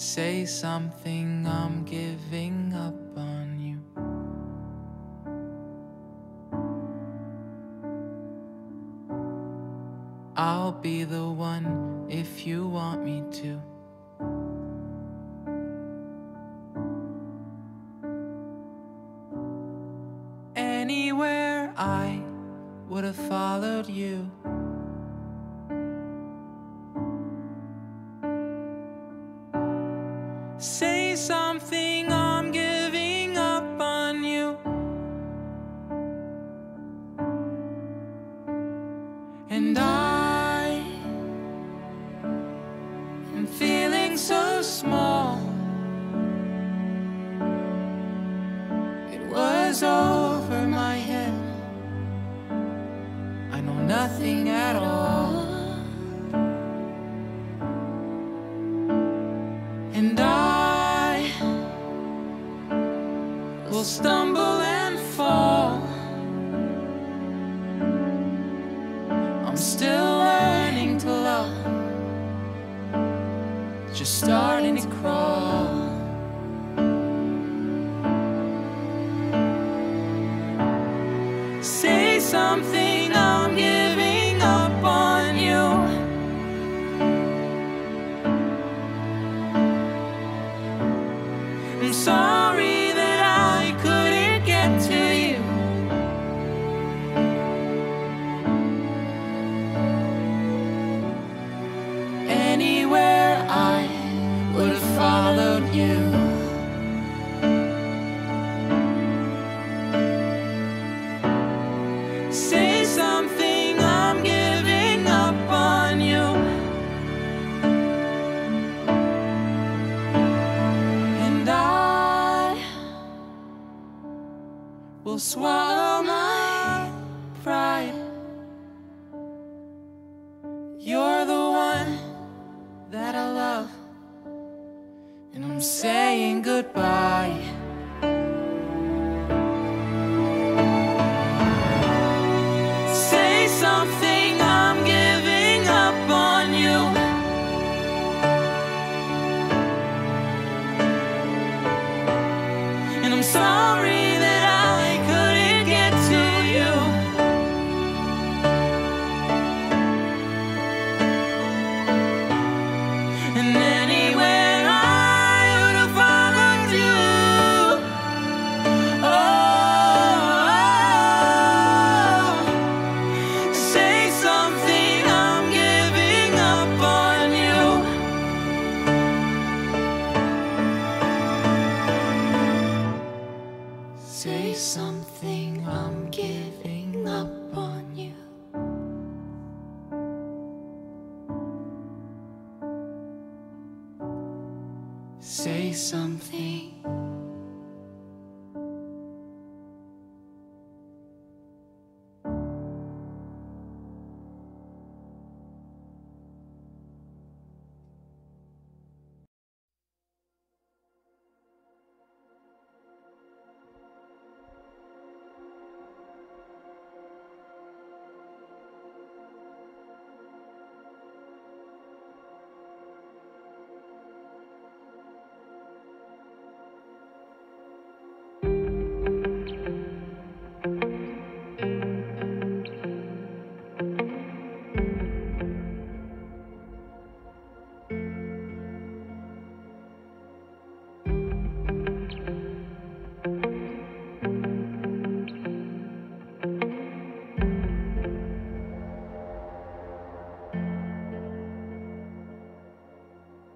Say something, I'm giving up on you. I'll be the one if you want me to. Anywhere I would have followed you, say something, I'm giving up on you. And I am feeling so small. It was over my head. I know nothing at all. And I will stumble and fall. I'm still learning to love, just starting to crawl. Say something, I'm giving up on you. I'm sorry followed you. Say something, I'm giving up on you. And I will swallow my pride. You're the one that I love, and I'm saying goodbye. Say something, I'm giving up on you. Say something.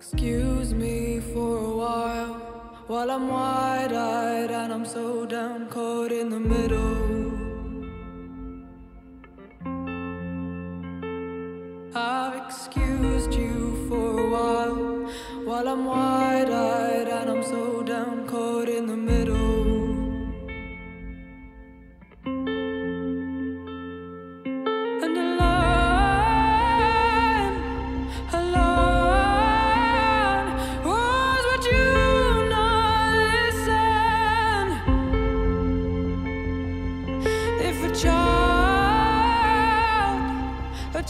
Excuse me for a while I'm wide-eyed and I'm so down, caught in the middle. I've excused you for a while I'm wide-eyed and I'm so down, caught in the middle.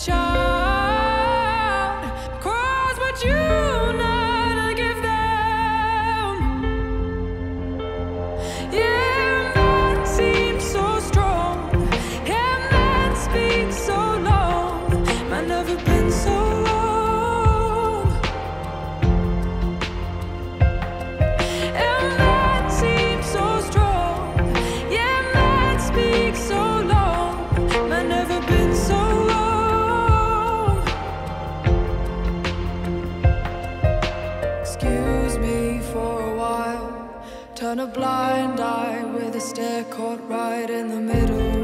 Child, cause what you not give them. turn a blind eye with a stare caught right in the middle.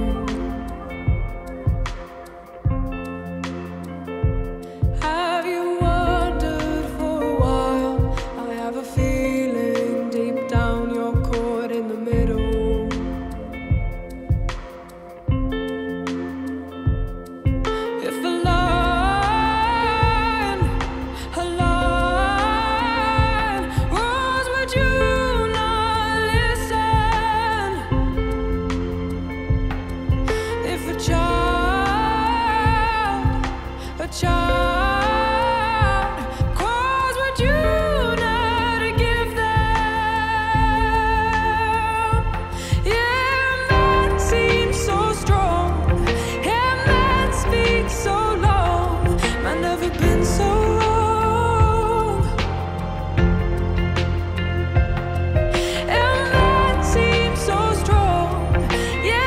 Have you wondered for a while? I have a feeling deep down you're caught in the middle. If a line was what you. Child, cause would you not give them? Yeah, man seems so strong, yeah, man speaks so long, man never been so wrong. Yeah, man seems so strong, yeah, man speaks so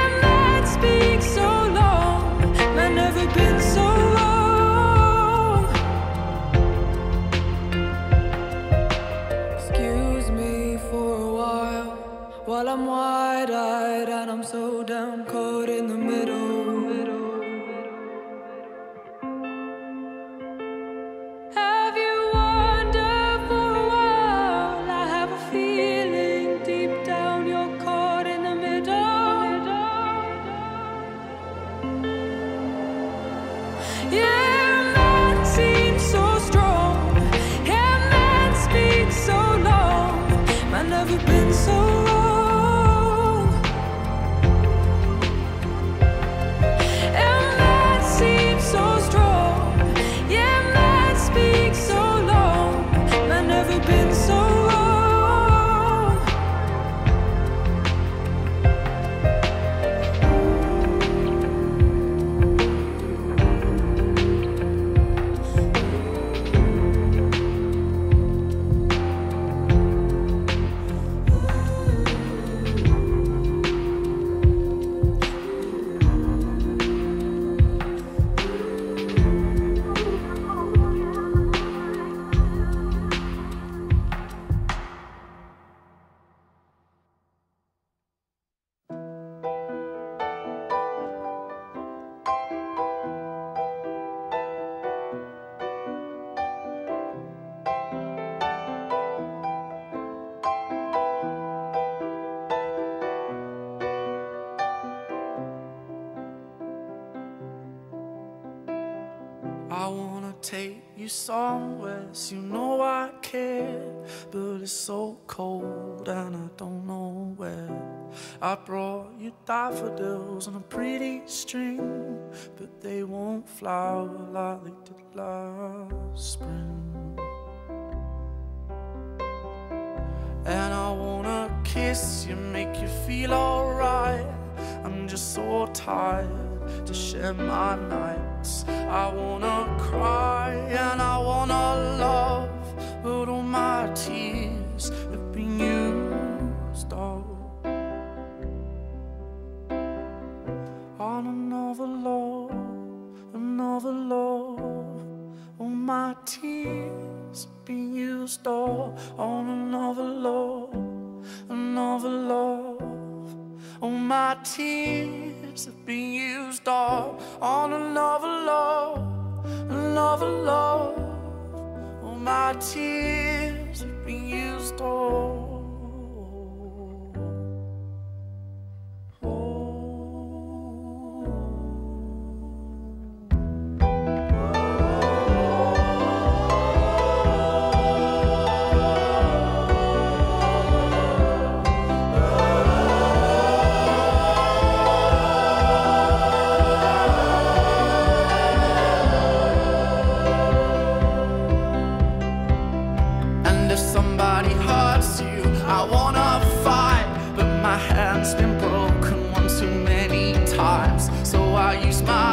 long, man never been so wrong. While I'm wide-eyed and I'm so down, caught in the middle. Have you wondered for a while? I have a feeling deep down you're caught in the middle. Yeah. Never been so wrong, and man seems so strong, yeah, man speaks so long, man never been so wrong. I wanna take you somewhere, so you know I care, but it's so cold and I don't know where. I brought you daffodils on a pretty string, but they won't flower like they did last spring. And I wanna kiss you, make you feel alright. I'm just so tired to share my nights. I wanna cry and I wanna love, but all my tears have been used all on another love, another love. All my tears have been used all on another love, another love. All my tears have been used all on another love, another love. All my tears have been used all. Stop.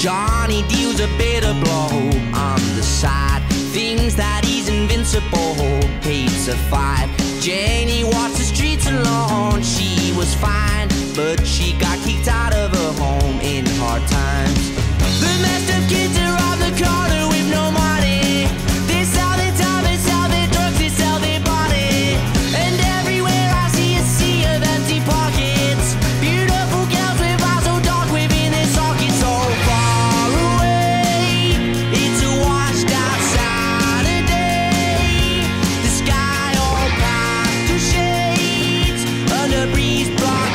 Johnny deals a bitter blow on the side, thinks that he's invincible, hates a fight. Jenny walks the streets alone. She was fine, but she got kicked out of her home in hard times. The messed up kids are on the corner with no money. They sell their time, they sell their drugs, they sell their body. And everywhere I see a sea of empty pockets. Beautiful girls with eyes so dark within their sockets. So far away, it's a washed out Saturday. The sky all packed with shades under breeze block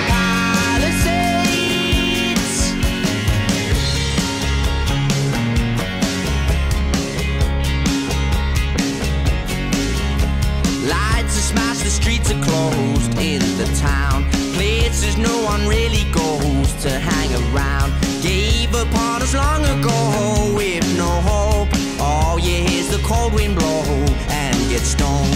smash. The streets are closed in the town, places no one really goes to hang around. Gave up on us long ago with no hope. All you hear is the cold wind blow and get stoned.